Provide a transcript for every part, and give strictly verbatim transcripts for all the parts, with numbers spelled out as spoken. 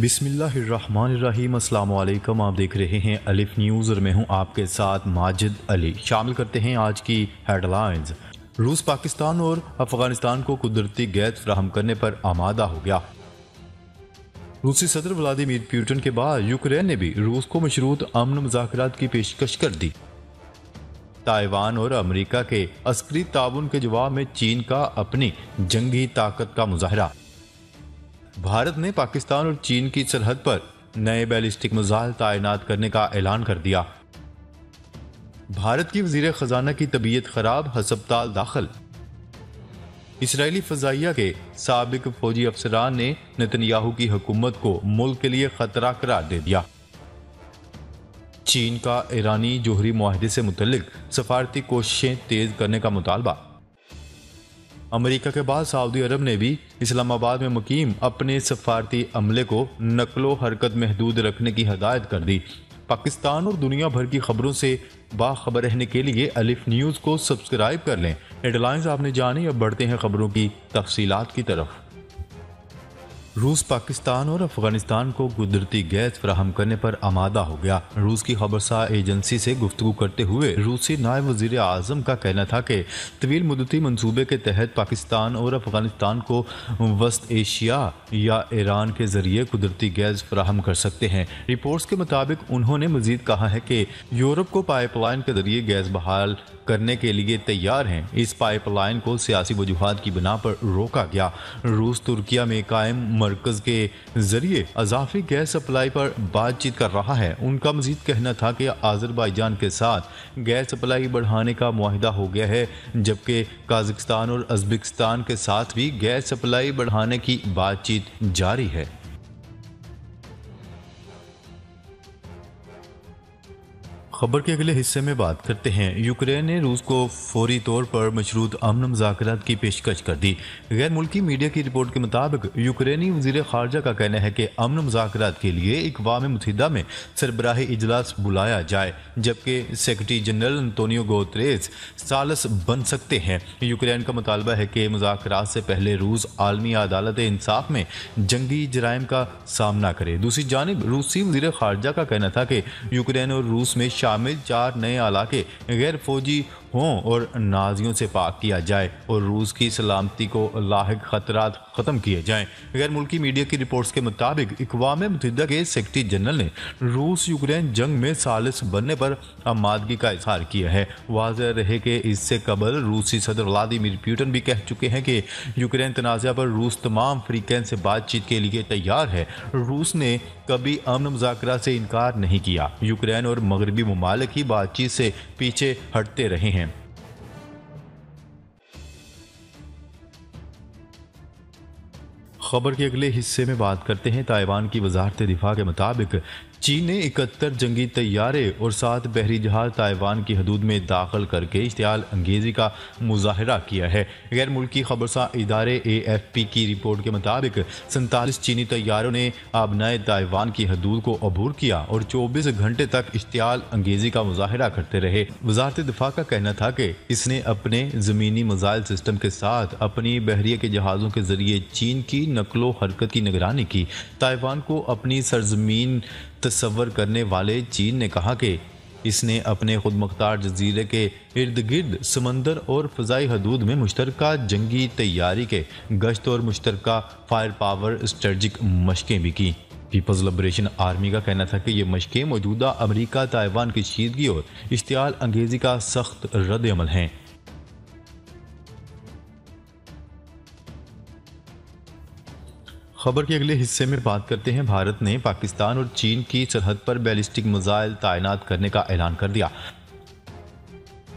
बिस्मिल्लाहिर्रहमानिर्रहीम, अस्सलामुअलैकुम। आप देख रहे हैं अलिफ न्यूज़ और मैं हूं आपके साथ माजिद अली। शामिल करते हैं आज की हेडलाइंस। रूस पाकिस्तान और अफगानिस्तान को कुदरती गैस फ्राहम करने पर आमादा हो गया। रूसी सदर व्लादिमीर पुतिन के बाद यूक्रेन ने भी रूस को मशरूत अमन मुज़ाकरात की पेशकश कर दी। ताइवान और अमरीका के अस्करी ताबुन के जवाब में चीन का अपनी जंगी ताकत का मुजाहरा। भारत ने पाकिस्तान और चीन की सरहद पर नए बैलिस्टिक मिसाइल तैनात करने का ऐलान कर दिया। भारत की वजीर खजाना की तबीयत खराब, हस्पताल दाखिल। इसराइली फजाइया के साबिक फौजी अफसरान ने नेतन्याहू की हुकूमत को मुल्क के लिए खतरा करार दे दिया। चीन का ईरानी जोहरी मुआहदे से मुतल्लिक सफारती कोशिशें तेज करने का मुतालबा। अमेरिका के बाद सऊदी अरब ने भी इस्लामाबाद में मुकीम अपने सफारती अमले को नकलो हरकत महदूद रखने की हदायत कर दी। पाकिस्तान और दुनिया भर की खबरों से बाखबर रहने के लिए अलिफ न्यूज़ को सब्सक्राइब कर लें। हेडलाइंस आपने जानी, अब बढ़ते हैं खबरों की तफसीलात की तरफ। रूस पाकिस्तान और अफगानिस्तान को कुदरती गैस फ्राहम करने पर आमादा हो गया। रूस की खबरसा एजेंसी से गुफ्तगू करते हुए रूसी नायब वजीर आज़म का कहना था कि तवील मुद्दती मंसूबे के तहत पाकिस्तान और अफगानिस्तान को वस्त एशिया या ईरान के जरिए कुदरती गैस फ्राहम कर सकते हैं। रिपोर्ट्स के मुताबिक उन्होंने मजीद कहा है कि यूरोप को पाइपलाइन के जरिए गैस बहाल करने के लिए तैयार हैं। इस पाइपलाइन को सियासी वजूहात की बिना पर रोका गया। रूस तुर्किया में कायम मरकज के जरिए अजाफी गैस सप्लाई पर बातचीत कर रहा है। उनका मजीद कहना था कि आज़रबाईजान के साथ गैस सप्लाई बढ़ाने का मुआहदा हो गया है, जबकि कजाकिस्तान और उज़्बेकिस्तान के साथ भी गैस सप्लाई बढ़ाने की बातचीत जारी है। खबर के अगले हिस्से में बात करते हैं। यूक्रेन ने रूस को फौरी तौर पर मशरूत अमन मुज़ाकरात की पेशकश कर दी। गैर मुल्की मीडिया की रिपोर्ट के मुताबिक यूक्रेनी वज़ीर ख़ारजा का कहना है कि अमन मुज़ाकरात के लिए अक़वाम मुत्तहिदा में सरबराही इजलास बुलाया जाए, जबकि सेक्रेटरी जनरल एंटोनियो गुतेरेस सालस बन सकते हैं। यूक्रेन का मुतालबा है कि मुज़ाकरात से पहले रूस आलमी अदालत इंसाफ में जंगी जराइम का सामना करे। दूसरी जानिब रूसी वज़ीर ख़ारजा का कहना था कि यूक्रेन और रूस में शामिल चार नए इलाके गैर फौजी हों और नाजियों से पाक किया जाए और रूस की सलामती को लाहिक खतरात ख़त्म किए जाएं। गैर मुल्की मीडिया की रिपोर्ट्स के मुताबिक अक़वाम मुत्तहिदा के सेक्रेटरी जनरल ने रूस यूक्रेन जंग में सालिस बनने पर आमादगी का इजहार किया है। वाज़ह रहे कि इससे कबल रूसी सदर व्लादिमीर पुतिन भी कह चुके हैं कि यूक्रेन तनाज़ा पर रूस तमाम अफ़रीकन से बातचीत के लिए तैयार है। रूस ने कभी अमन मुज़ाकरात से इनकार नहीं किया। यूक्रेन और मगरबी ममालिक ही बातचीत से पीछे हटते रहे हैं। खबर के अगले हिस्से में बात करते हैं। ताइवान की वजारत दिफा के मुताबिक चीन ने इकहत्तर जंगी तैयारे और सात बहरी जहाज ताइवान की हदूद में दाखिल करके इश्तियाल अंगेज़ी का मुजाहरा किया है। गैर मुल्की खबरसा इदारे ए एफ पी की रिपोर्ट के मुताबिक सैंतालीस चीनी तैयारों ने आबनाए ताइवान की हदूद को अबूर किया और चौबीस घंटे तक इश्तियाल अंगेज़ी का मुजाहरा करते रहे। वजारत दिफा का कहना था कि इसने अपने ज़मीनी मिसाइल सिस्टम के साथ अपनी बहरिया के जहाज़ों के जरिए चीन की नकलो हरकत की निगरानी की। ताइवान को अपनी सरजमीन तस्वर करने वाले चीन ने कहा कि इसने अपने खुद मुख्तार जजीरे के इर्द गिर्द समंदर और फ़ज़ाई हदूद में मुश्तरका जंगी तैयारी के गश्त और मुश्तरका फायर पावर स्ट्रेटजिक मशकें भी की। पीपल्स लिबरेशन आर्मी का कहना था कि ये मशकें मौजूदा अमरीका ताइवान की शीदगी और इश्तियाल अंगेज़ी का सख्त रद्द अमल हैं। खबर के अगले हिस्से में बात करते हैं। भारत ने पाकिस्तान और चीन की सरहद पर बैलिस्टिक मिसाइल तैनात करने का ऐलान कर दिया।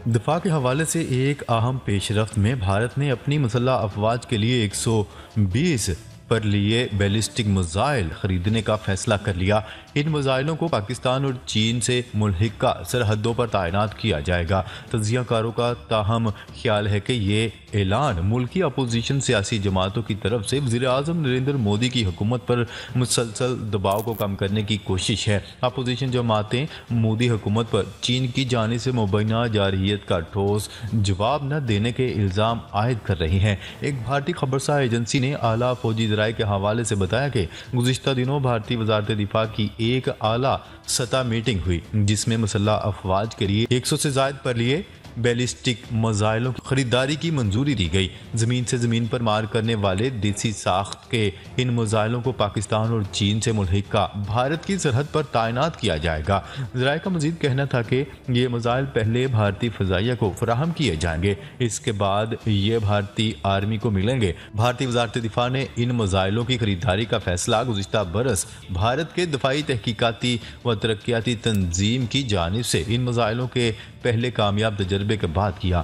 दफा के हवाले से एक अहम पेशरफ्त में भारत ने अपनी मसल्ला अफवाज के लिए एक सौ बीस पर लिए बैलिस्टिक मिसाइल खरीदने का फैसला कर लिया। इन मिसाइलों को पाकिस्तान और चीन से मुल्हिका सरहदों पर तैनात किया जाएगा। तजिया कारों का ताहम ख्याल है कि ये ऐलान मुल्की अपोजिशन सियासी जमातों की तरफ से वज़ीर-ए-आज़म नरेंद्र मोदी की हुकूमत पर मुसलसल दबाव को कम करने की कोशिश है। अपोजिशन जमातें मोदी हुकूमत पर चीन की जानिब से मुबैना जारहियत का ठोस जवाब न देने के इल्ज़ाम आयद कर रही हैं। एक भारतीय खबरसार एजेंसी ने आला फौजी जराये के हवाले से बताया कि गुज़िश्ता दिनों भारतीय वज़ारत दिफा की एक आला सतह मीटिंग हुई जिसमें मुसल्ह अफवाज के लिए एक सौ से ज़ायद पर लिए बैलिस्टिक मिसाइलों की खरीदारी की मंजूरी दी गई। ज़मीन से ज़मीन पर मार करने वाले देसी साख्त के इन मिसाइलों को पाकिस्तान और चीन से मुल्हिका भारत की सरहद पर तैनात किया जाएगा। ज़राए का मज़ीद कहना था कि ये मिसाइल पहले भारतीय फ़ज़ाइया को फराहम किए जाएंगे, इसके बाद ये भारतीय आर्मी को मिलेंगे। भारतीय वज़ारत दिफा ने इन मिसाइलों की खरीदारी का फैसला गुज़िश्ता बरस भारत के दफाई तहकीकाती व तरक्याती तंजीम की जानिब से इन मिसाइलों के पहले कामयाब तजर्बे के बाद किया।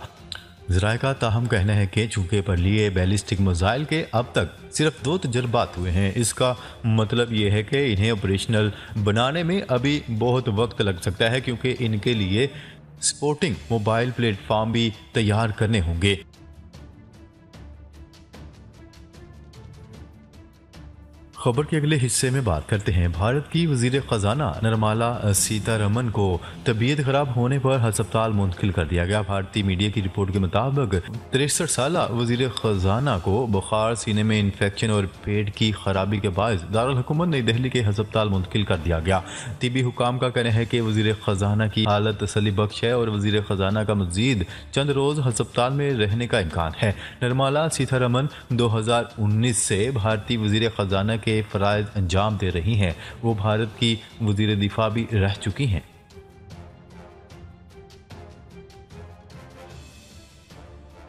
ज़राए का ताहम कहना है कि चूंकि पर लिए बैलिस्टिक मिसाइल के अब तक सिर्फ दो तजर्बात हुए हैं, इसका मतलब यह है कि इन्हें ऑपरेशनल बनाने में अभी बहुत वक्त लग सकता है क्योंकि इनके लिए स्पोर्टिंग मोबाइल प्लेटफॉर्म भी तैयार करने होंगे। खबर के अगले हिस्से में बात करते हैं। भारत की वज़ीर ख़जाना निर्मला सीतारमन को तबीयत खराब होने पर हस्पताल मुंतकिल कर दिया गया। भारतीय मीडिया की रिपोर्ट के मुताबिक तिरसठ साल वज़ीर ख़जाना को बुखार, सीने में इन्फेक्शन और पेट की खराबी के बायस दारुल हुकूमत नई दिल्ली के हस्पताल मुंतकिल कर दिया गया। तिबी हुकाम का कहना है कि वज़ीर ख़जाना की हालत तसल्ली बख्श है और वज़ीर ख़जाना का मज़ीद चंद रोज़ हस्पताल में रहने का इम्कान है। निर्मला सीतारमन दो हज़ार उन्नीस से भारतीय वज़ीर ख़जाना के फराइज अंजाम दे रही हैं। वो भारत की वज़ीर दिफा भी रह चुकी हैं।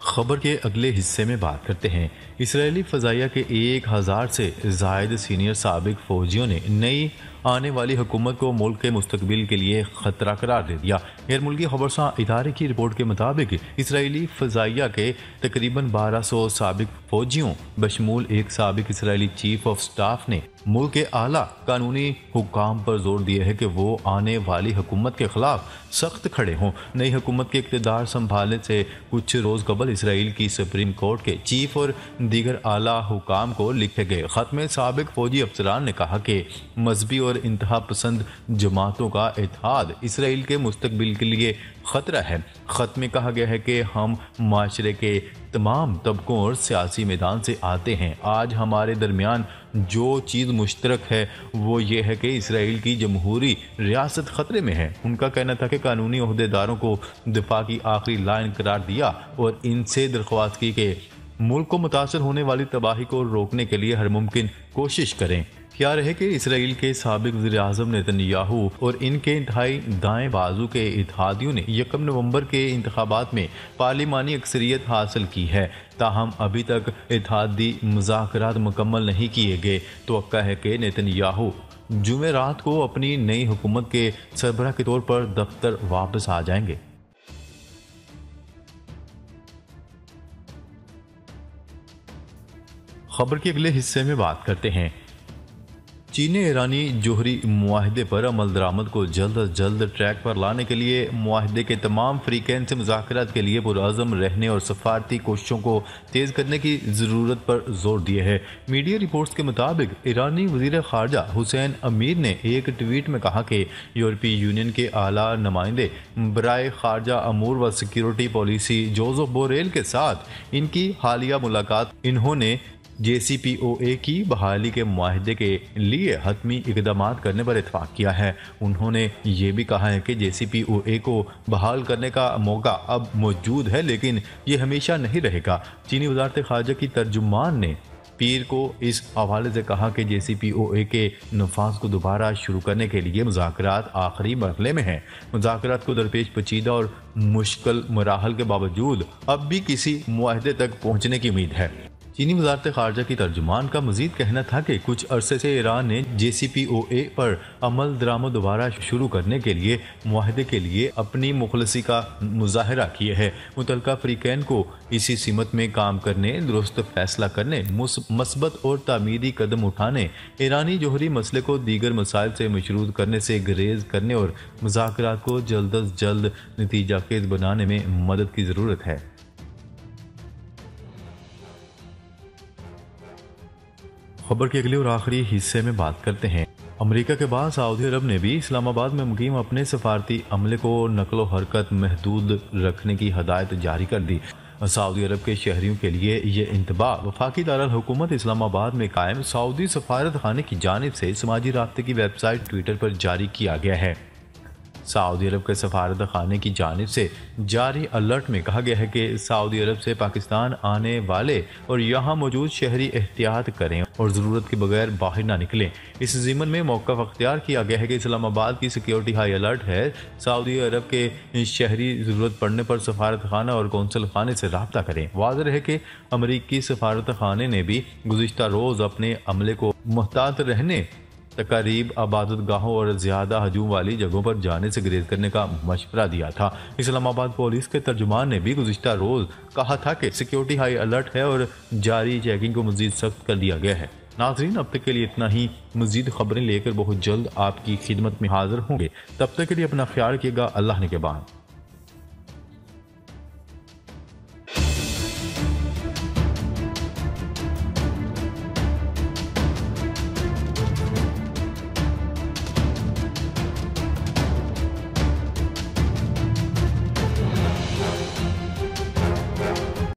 खबर के अगले हिस्से में बात करते हैं। इसराइली फ़ज़ाइया के एक हज़ार से ज़ायद सीनियर साबिक फ़ौजियों ने नई आने वाली हुकूमत को मुल्क के मुस्तकबिल के लिए ख़तरा करार दे दिया। गैर मुल्की खबरसां इदारे की रिपोर्ट के मुताबिक इसराइली फ़ज़ाइया के तकरीबन बारह सौ साबिक फ़ौजियों बशमूल एक साबिक इसराइली चीफ ऑफ स्टाफ ने मुल्क के आला कानूनी हुकाम पर जोर दिया है कि वो आने वाली हुकूमत के ख़िलाफ़ सख्त खड़े हों। नई हुकूमत के इक़्तिदार संभालने से कुछ रोज़ कबल इसराइल की सुप्रीम कोर्ट के चीफ और दीगर आला हुकाम को लिखे गए ख़त में साबिक फ़ौजी अफसरान ने कहा कि मजहबी और इंतहा पसंद जमातों का इत्तेहाद इसराइल के मुस्तकबिल के लिए ख़तरा है। ख़त में कहा गया है कि हम माशरे के तमाम तबकों और सियासी मैदान से आते हैं। आज हमारे दरमियान जो चीज़ मुश्तरक है वो ये है कि इसराइल की जमहूरी रियासत ख़तरे में है। उनका कहना था कि कानूनी अहदेदारों को दिफा की आखिरी लाइन करार दिया और इनसे दरख्वास्त की कि मुल्क को मुतासर होने वाली तबाही को रोकने के लिए हर मुमकिन कोशिश करें। क्या रहे कि इसराइल के साबिक वज़ीर-ए-आज़म नेतन्याहू और इनके इंतहाई दाएं बाजू के इत्तेहादियों ने यकम नवंबर के इंतखाबात में पार्लिमानी अक्सरियत हासिल की है। ताहम अभी तक इत्तेहादी मुज़ाकरात मुकम्मल नहीं किए गए। तवक्का है कि नेतन्याहू जुमे रात को अपनी नई हुकूमत के सरबराह के तौर पर दफ्तर वापस आ जाएंगे। खबर के अगले हिस्से में बात करते हैं। चीन ने ईरानी जोहरी मुआहदे पर अमल दरामद को जल्द अज जल्द ट्रैक पर लाने के लिए मुआहदे के तमाम फरीकैन से मुज़ाकरात के लिए पुरअज़म रहने और सफारती कोशिशों को तेज़ करने की ज़रूरत पर जोर दिए है। मीडिया रिपोर्ट्स के मुताबिक ईरानी वज़ीर ख़ारजा हुसैन अमीर ने एक ट्वीट में कहा कि यूरोपीय यूनियन के आला नुमाइंदे बराए ख़ारजा अमूर व सिक्योरिटी पॉलिसी जोसेफ बोरेल के साथ इनकी हालिया मुलाकात इन्होंने जे सी पी ओ ए की बहाली के माहदे के लिए हतमी इकदाम करने पर इतफाक़ किया है। उन्होंने ये भी कहा है कि जे सी पी ओ ए को बहाल करने का मौका अब मौजूद है लेकिन ये हमेशा नहीं रहेगा। चीनी वजारत ख़ारजा की तर्जुमान ने पीर को इस हवाले से कहा कि जे सी पी ओ ए के नफाज को दोबारा शुरू करने के लिए मुज़ाकरात आखिरी मरहले में हैं। मुज़ाकरात को दरपेश पेचीदा और मुश्किल मराहल के बावजूद अब भी किसी माहदे तक पहुँचने की उम्मीद है। चीनी वजारत खारजा की तर्जुमान का मजीद कहना था कि कुछ अरसे से ईरान ने जे सी पी ओ ए पर अमल दरामद दोबारा शुरू करने के लिए मुआहदे के लिए अपनी मुखलसी का मुजाहरा किए है। मुतलका फरीकैन को इसी सिमत में काम करने, दुरुस्त फैसला करने, मस्बत और तामीदी कदम उठाने, ईरानी जोहरी मसले को दीगर मसाइल से मशरूद करने से गुरेज करने और मुज़ाकरात को जल्द अज जल्द नतीजाखेज बनाने में मदद की ज़रूरत है। खबर के अगले और आखिरी हिस्से में बात करते हैं। अमेरिका के बाद सऊदी अरब ने भी इस्लामाबाद में मुकीम अपने सफारती अमले को नकलो हरकत महदूद रखने की हदायत जारी कर दी। सऊदी अरब के शहरियों के लिए ये इंतबा वफाकी दारुल हुकूमत इस्लामाबाद में कायम सऊदी सफारत खाने की जानिब से समाजी राब्ते की वेबसाइट ट्विटर पर जारी किया गया है। सऊदी अरब के सफारत खाने की जानिब से जारी अलर्ट में कहा गया है कि सऊदी अरब से पाकिस्तान आने वाले और यहाँ मौजूद शहरी एहतियात करें और ज़रूरत के बगैर बाहर ना निकलें। इस ज़िम्मन में मौक़िफ़ अख्तियार किया गया है कि इस्लामाबाद की सिक्योरिटी हाई अलर्ट है। सऊदी अरब के शहरी ज़रूरत पड़ने पर सफारत खाना और कौंसल खाने से रब्ता करें। वाज़ेह है कि अमरीकी सफारत खाने ने भी गुज़िश्ता रोज़ अपने अमले को मुहतात रहने, तकारीब, आबादत गाहों और ज़्यादा हजूम वाली जगहों पर जाने से गुरेज करने का मशवरा दिया था। इस्लामाबाद पुलिस के तर्जुमान ने भी गुज़िश्ता रोज़ कहा था कि सिक्योरिटी हाई अलर्ट है और जारी चेकिंग को मज़ीद सख्त कर दिया गया है। नाज़रीन, अब तक के लिए इतना ही। मज़ीद खबरें लेकर बहुत जल्द आपकी खिदमत में हाजिर होंगे। तब तक के लिए अपना ख्याल रखिएगा। अल्लाह ने के बाद।